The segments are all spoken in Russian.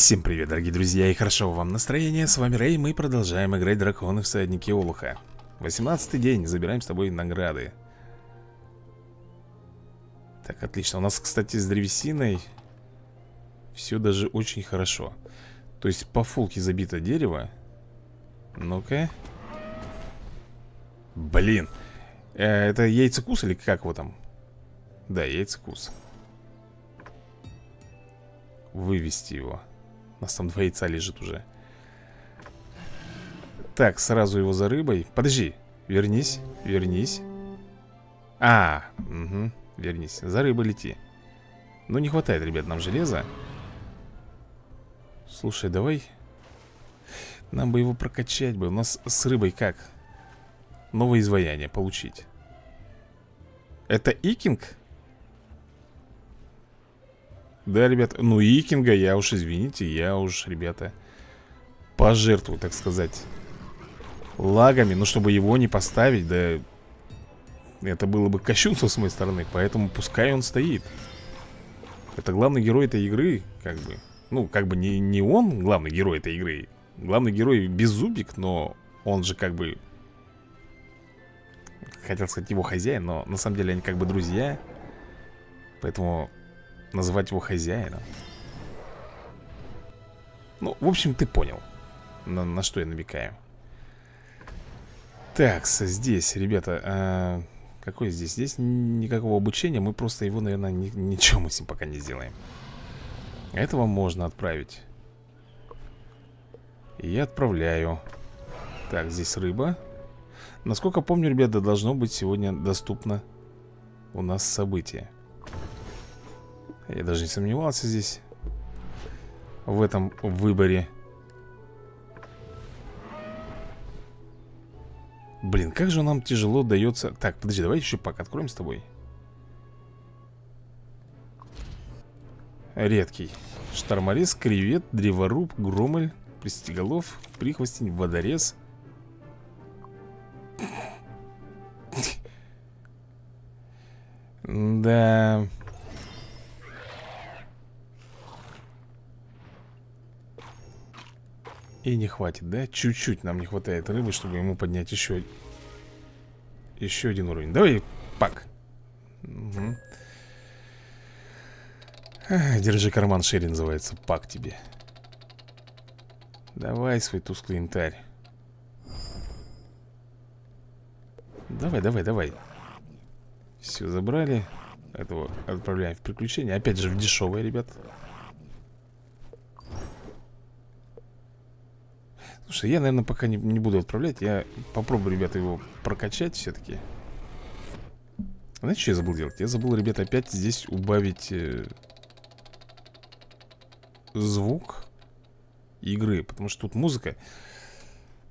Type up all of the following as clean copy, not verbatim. Всем привет, дорогие друзья, и хорошо вам настроения. С вами Рэй, мы продолжаем играть Драконы в Саднике Олуха. 18-й день, забираем с тобой награды. Так, отлично, у нас, кстати, с древесиной все даже очень хорошо. То есть по фулке забито дерево. Ну-ка. Блин, это яйцекус или как его там? Да, яйцекус. Вывести его. У нас там два яйца лежит уже. Так, сразу его за рыбой. Подожди, вернись, вернись. А, угу, вернись, за рыбой лети. Ну не хватает, ребят, нам железа. Слушай, давай. Нам бы его прокачать бы. У нас с рыбой как? Новое изваяние получить. Это Икинг? Да, ребят, ну Икинга я уж, извините, я уж, ребята, пожертвую, так сказать, лагами, но чтобы его не поставить, да, это было бы кощунство с моей стороны, поэтому пускай он стоит. Это главный герой этой игры, как бы, ну, как бы не он главный герой этой игры, главный герой Беззубик, но он же как бы, хотел сказать его хозяин, но на самом деле они как бы друзья, поэтому... Называть его хозяином. Ну, в общем, ты понял, на что я намекаю. Так, здесь, ребята, какой здесь? Здесь никакого обучения. Мы просто его, наверное, ничего мы с ним пока не сделаем. Этого можно отправить. И отправляю. Так, здесь рыба. Насколько помню, ребята, должно быть сегодня доступно у нас событие. Я даже не сомневался здесь в этом выборе. Блин, как же нам тяжело дается. Так, подожди, давай еще пак откроем с тобой. Редкий. Шторморез, кревет, древоруб, громоль, пристеголов, прихвостень, водорез. Да... И не хватит, да? Чуть-чуть нам не хватает рыбы, чтобы ему поднять еще один уровень. Давай, пак. Угу. Держи карман шире, называется. Пак тебе. Давай свой тусклентарь. Давай, давай, давай. Все забрали. Этого отправляем в приключения. Опять же в дешевые, ребят. Слушай, я, наверное, пока не буду отправлять. Я попробую, ребята, его прокачать все-таки. Знаете, что я забыл делать? Я забыл, ребята, опять здесь убавить звук игры. Потому что тут музыка.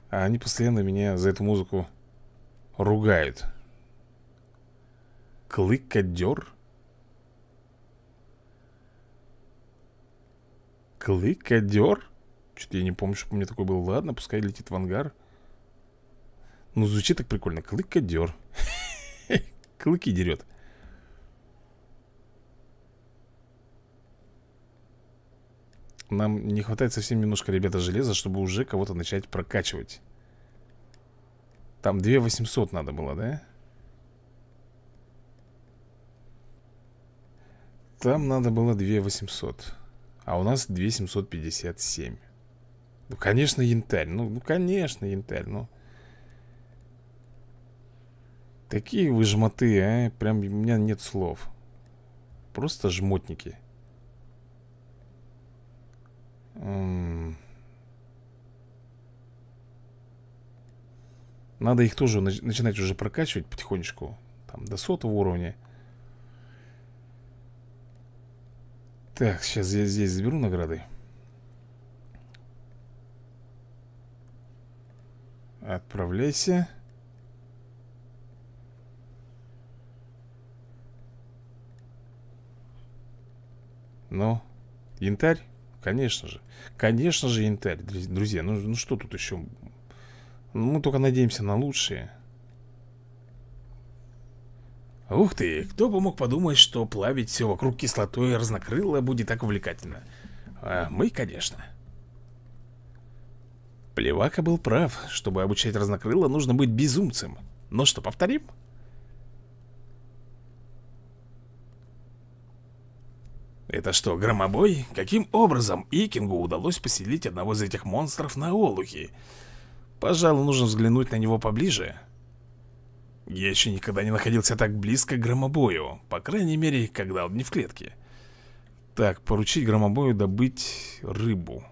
А они постоянно меня за эту музыку ругают. Клыкодер? Клыкодер? Что-то я не помню, что у меня такой был. Ладно, пускай летит в ангар. Ну, звучит так прикольно. Клыкодер. Клыки дерет. Нам не хватает совсем немножко, ребята, железа, чтобы уже кого-то начать прокачивать. Там 2800 надо было, да? Там надо было 2800. А у нас 2757. Ну, конечно, янтарь. Ну, конечно, янтарь. Ну, такие вы жмоты, а. Прям у меня нет слов. Просто жмотники. Надо их тоже начинать уже прокачивать потихонечку. Там до 100-го уровня. Так, сейчас я здесь заберу награды. Отправляйся. Ну, янтарь? Конечно же. Конечно же янтарь. Друзья, ну что тут еще? Ну, мы только надеемся на лучшее. Ух ты, кто бы мог подумать, что плавить все вокруг кислотой разнокрыла будет так увлекательно. Мы, конечно. Плевака был прав. Чтобы обучать Разнокрыло, нужно быть безумцем. Ну что, повторим? Это что, Громобой? Каким образом Икингу удалось поселить одного из этих монстров на Олухе? Пожалуй, нужно взглянуть на него поближе. Я еще никогда не находился так близко к Громобою. По крайней мере, когда он не в клетке. Так, поручить Громобою добыть рыбу.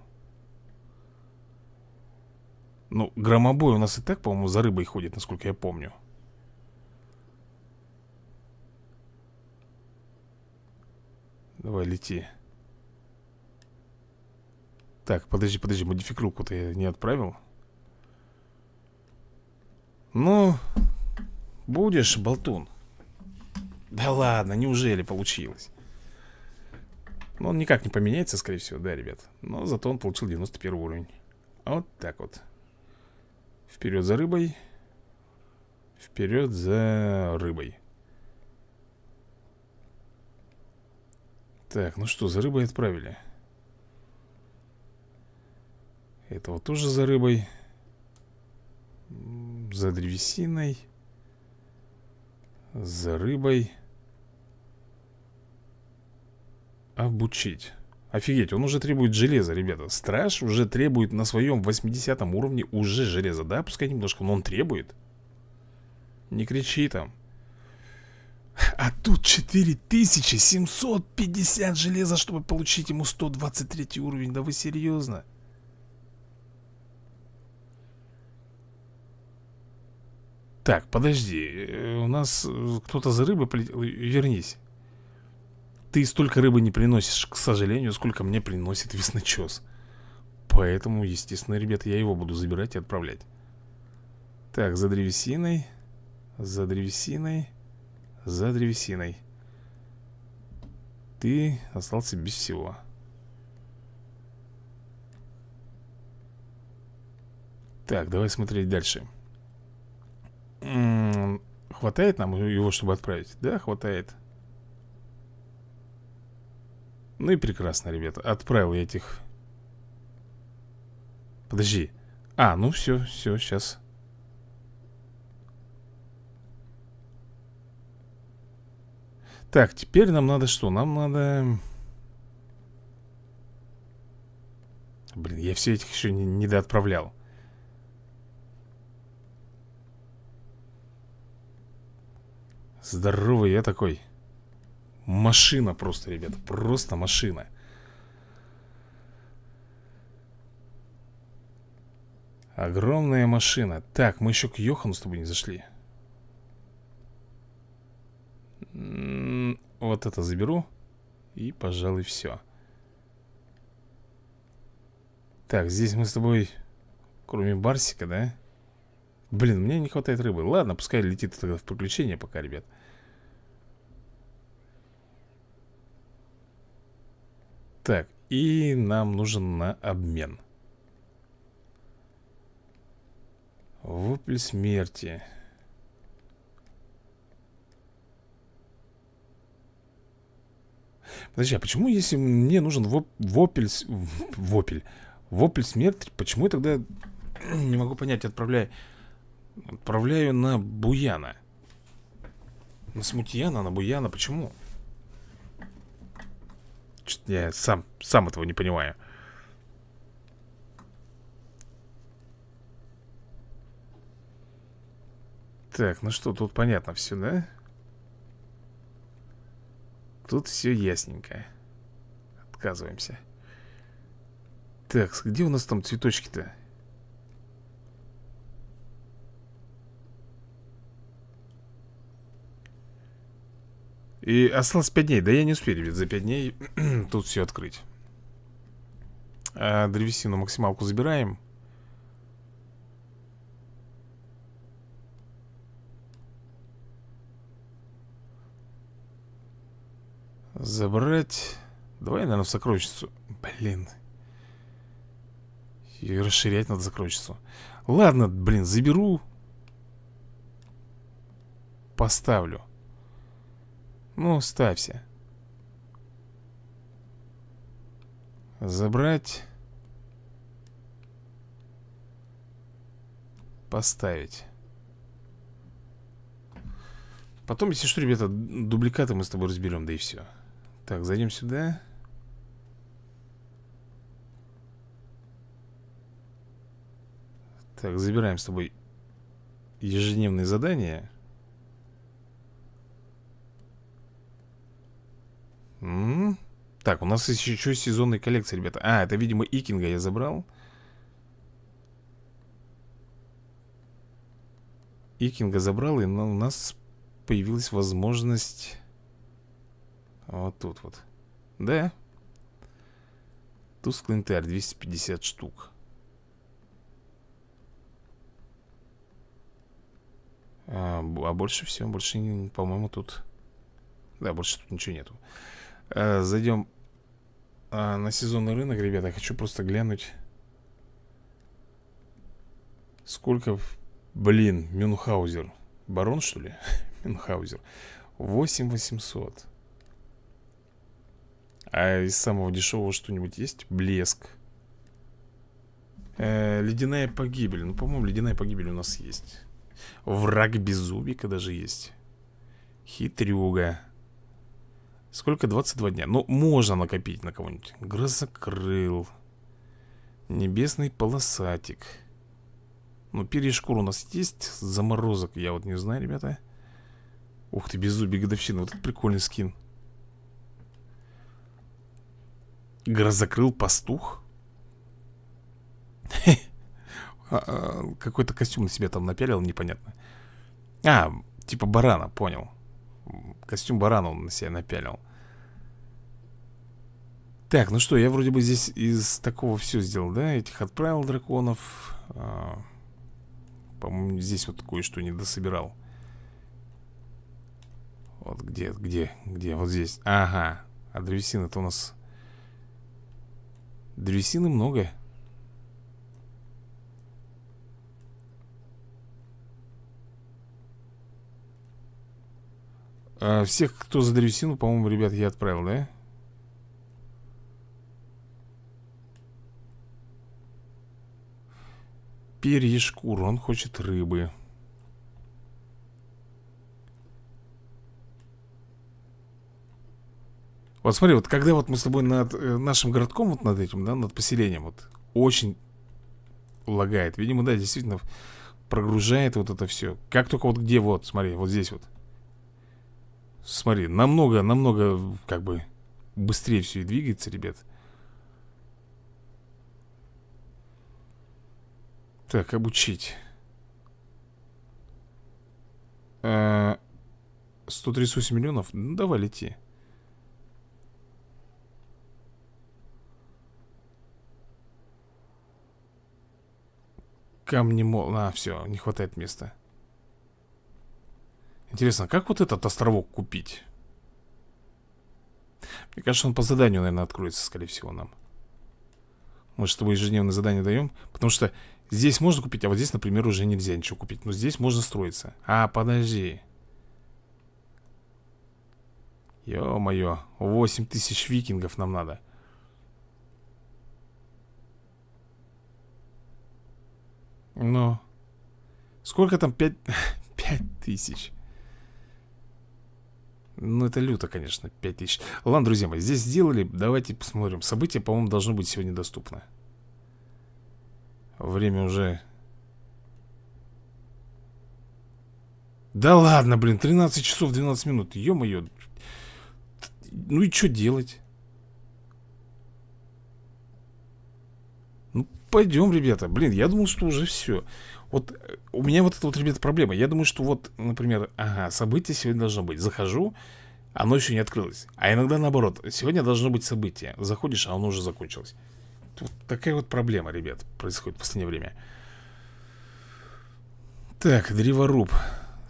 Ну, Громобой у нас и так, по-моему, за рыбой ходит, насколько я помню. Давай, лети. Так, подожди, модификруку-то я не отправил. Ну, будешь, болтун. Да ладно, неужели получилось? Но он никак не поменяется, скорее всего, да, ребят. Но зато он получил 91 уровень. Вот так вот. Вперед за рыбой. Вперед за рыбой. Так, ну что, за рыбой отправили. Этого тоже за рыбой. За древесиной. За рыбой. Обучить. Офигеть, он уже требует железа, ребята. Страж уже требует на своем 80 уровне уже железа. Да, пускай немножко, но он требует. Не кричи там. А тут 4750 железа, чтобы получить ему 123 уровень. Да вы серьезно? Так, подожди. У нас кто-то за рыбой полетел. Вернись. Ты столько рыбы не приносишь, к сожалению, сколько мне приносит весночес. Поэтому, естественно, ребята, я его буду забирать и отправлять. Так, за древесиной. За древесиной. За древесиной. Ты остался без всего. Так, давай смотреть дальше. Хватает нам его, чтобы отправить? Да, хватает. Ну и прекрасно, ребята. Отправил я этих. Подожди. А, ну все, сейчас. Так, теперь нам надо что? Нам надо... Блин, я все этих еще не доотправлял. Здоровый я такой. Машина просто, ребят, просто машина. Огромная машина. Так, мы еще к Йохану с тобой не зашли. Вот это заберу. И, пожалуй, все. Так, здесь мы с тобой, кроме Барсика, да? Блин, мне не хватает рыбы. Ладно, пускай летит тогда в приключения пока, ребят. Так, и нам нужен на обмен. Вопль смерти. Подожди, а почему, если мне нужен вопль смерти, почему я тогда, не могу понять, отправляю на Буяна? На Смутьяна, на Буяна, почему? Я сам этого не понимаю. Так, ну что, тут понятно все, да? Тут все ясненько. Отказываемся. Так, где у нас там цветочки-то? И осталось 5 дней. Да я не успею, ребят, за 5 дней тут все открыть. А древесину максималку забираем. Забрать. Давай, наверное, в сокровищницу. Блин. И расширять надо сокровищницу. Ладно, блин, заберу. Поставлю. Ну, ставься. Забрать. Поставить. Потом, если что, ребята, дубликаты мы с тобой разберем, да и все. Так, зайдем сюда. Так, забираем с тобой ежедневные задания. Так, у нас есть еще сезонные коллекции, ребята. А, это, видимо, Икинга я забрал. Икинга забрал, и у нас появилась возможность вот тут вот. Да. Тусклентар, 250 штук. А больше всего, больше, по-моему, тут... Да, больше тут ничего нету. Зайдем на сезонный рынок, ребята. Хочу просто глянуть, сколько... Блин, Мюнхаузер. Барон, что ли? Мюнхаузер. 8800. А из самого дешевого что-нибудь есть? Блеск. Ледяная погибель. Ну, по-моему, ледяная погибель у нас есть. Враг Беззубика даже есть. Хитрюга. Сколько? 22 дня. Ну, можно накопить на кого-нибудь. Грозокрыл. Небесный полосатик. Ну, перешкур у нас есть. Заморозок, я вот не знаю, ребята. Ух ты, беззубик, годовщина. Вот этот прикольный скин. Грозокрыл пастух. Какой-то костюм на себя там напялил, непонятно. А, типа барана, понял. Костюм барана он на себя напялил. Так, ну что, я вроде бы здесь из такого все сделал, да? Этих отправил драконов. По-моему, здесь вот кое-что не дособирал. Вот где? Вот здесь. Ага. А древесины-то у нас... Древесины много. А всех, кто за древесину, по-моему, ребят, я отправил, да? Перьешкур, он хочет рыбы. Вот смотри, вот когда вот мы с тобой над нашим городком, вот над этим, да, над поселением, вот очень лагает. Видимо, да, действительно прогружает вот это все. Как только вот где, вот, смотри, вот здесь вот. Смотри, намного, как бы, быстрее все и двигается, ребят. Так, обучить. 138 миллионов? Ну, давай, лети. Камни мол... А, все, не хватает места. Интересно, как вот этот островок купить? Мне кажется, он по заданию, наверное, откроется, скорее всего, нам. Мы же с тобой ежедневное задание даем. Потому что здесь можно купить, а вот здесь, например, уже нельзя ничего купить. Но здесь можно строиться. А, подожди. Ё-моё. 8000 викингов нам надо. Ну. Сколько там? 5000. Ну, это люто, конечно, 5000. Ладно, друзья мои, здесь сделали. Давайте посмотрим. Событие, по-моему, должно быть сегодня доступно. Время уже... Да ладно, блин, 13 часов 12 минут. Ё-моё. Ну и что делать? Ну, пойдем, ребята. Блин, я думал, что уже все. Вот у меня вот это вот, ребята, проблема. Я думаю, что вот, например, ага, событие сегодня должно быть. Захожу, оно еще не открылось. А иногда наоборот. Сегодня должно быть событие. Заходишь, а оно уже закончилось. Вот такая вот проблема, ребят, происходит в последнее время. Так, древоруб.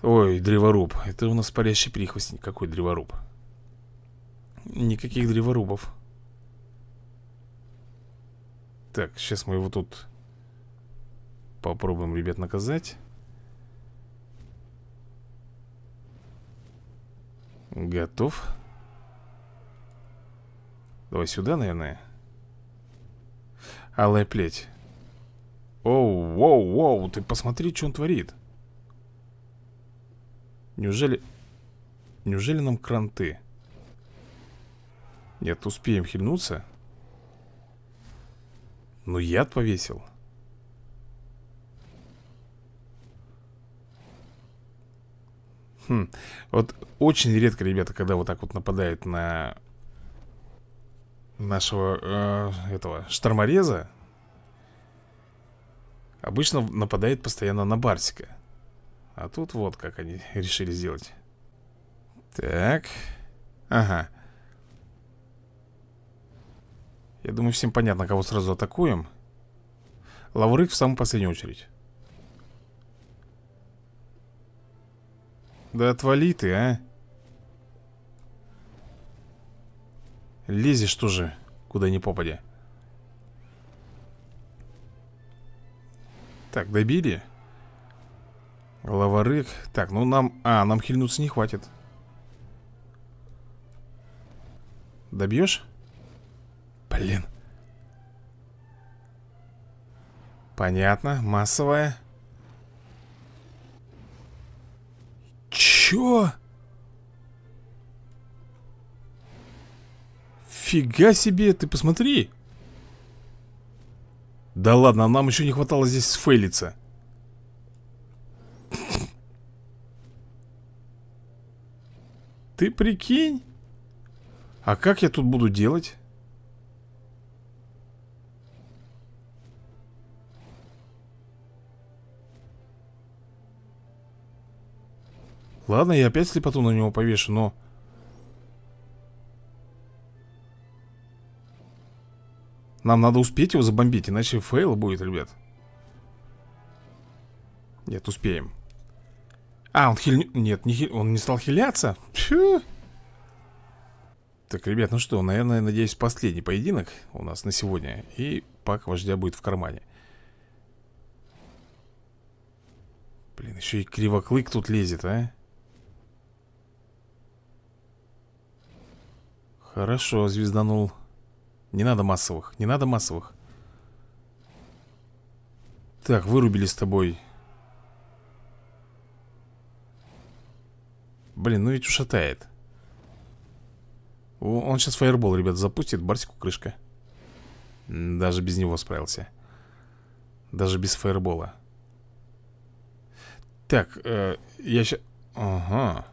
Ой, древоруб. Это у нас парящий прихвостень. Какой древоруб? Никаких древорубов. Так, сейчас мы его тут попробуем, ребят, наказать. Готов. Давай сюда, наверное. Алая плеть. Оу, оу, оу, ты посмотри, что он творит. Неужели... Неужели нам кранты? Нет, успеем хильнуться. Ну, яд повесил. Хм, вот очень редко, ребята, когда вот так вот нападает на нашего этого штормореза. Обычно нападает постоянно на Барсика. А тут вот как они решили сделать. Так. Ага. Я думаю, всем понятно, кого сразу атакуем. Лаврык в самую последнюю очередь. Да отвали ты, а. Лезешь тоже, куда ни попадя. Так, добили. Лаврык. Так, ну нам... А, нам хильнуться не хватит. Добьешь? Блин. Понятно, массовая. Чё? Фига себе, ты посмотри. Да ладно, нам еще не хватало здесь сфейлиться. Ты прикинь? А как я тут буду делать? Ладно, я опять слепоту на него повешу, но... Нам надо успеть его забомбить, иначе фейл будет, ребят. Нет, успеем. А, он хиль... Нет, не хиль... он не стал хиляться? Фью. Так, ребят, ну что, наверное, надеюсь, последний поединок у нас на сегодня. И пак вождя будет в кармане. Блин, еще и Кривоклык тут лезет, а. Хорошо, звезданул. Не надо массовых, не надо массовых. Так, вырубили с тобой. Блин, ну ведь ушатает. Он сейчас фаербол, ребят, запустит. Барсику крышка. Даже без него справился. Даже без фаербола. Так, я сейчас... Ага.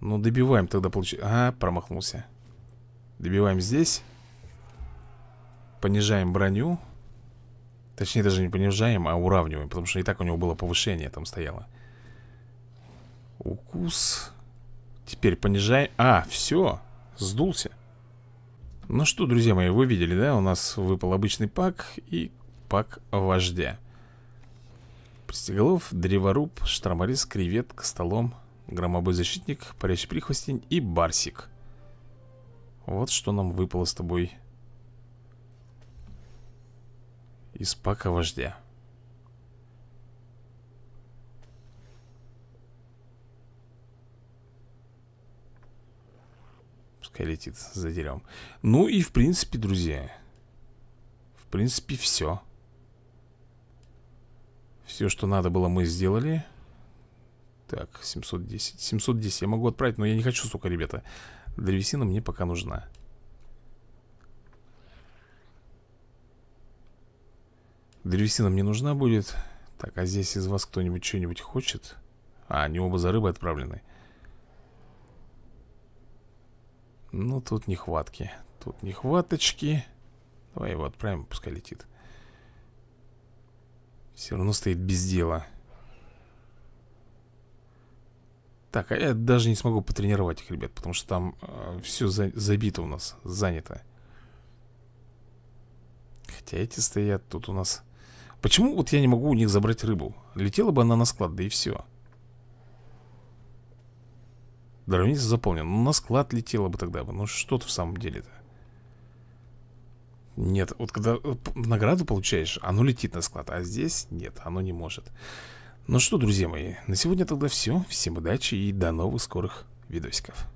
Ну, добиваем тогда, получается. А, промахнулся. Добиваем здесь. Понижаем броню. Точнее, даже не понижаем, а уравниваем. Потому что и так у него было повышение там стояло. Укус. Теперь понижаем. А, все, сдулся. Ну что, друзья мои, вы видели, да? У нас выпал обычный пак и пак вождя. Пристеголов, Древоруб, Шторморез, Кревет, Костолом, Громовой защитник, Парящий прихвостень и Барсик. Вот что нам выпало с тобой из пака вождя. Пускай летит за деревом. Ну и в принципе, друзья, в принципе все. Все, что надо было, мы сделали. Так, 710. 710 я могу отправить, но я не хочу, сука, ребята. Древесина мне пока нужна. Древесина мне нужна будет. Так, а здесь из вас кто-нибудь что-нибудь хочет? А, они оба за рыбой отправлены. Ну, тут нехватки. Тут нехваточки. Давай его отправим, пускай летит. Все равно стоит без дела. Так, а я даже не смогу потренировать их, ребят, потому что там все забито у нас, занято. Хотя эти стоят тут у нас. Почему вот я не могу у них забрать рыбу? Летела бы она на склад, да и все. Дровница заполнена, ну на склад летела бы тогда бы. Ну что-то в самом деле-то. Нет, вот когда награду получаешь, оно летит на склад, а здесь нет, оно не может. Ну что, друзья мои, на сегодня тогда все. Всем удачи и до новых скорых видосиков.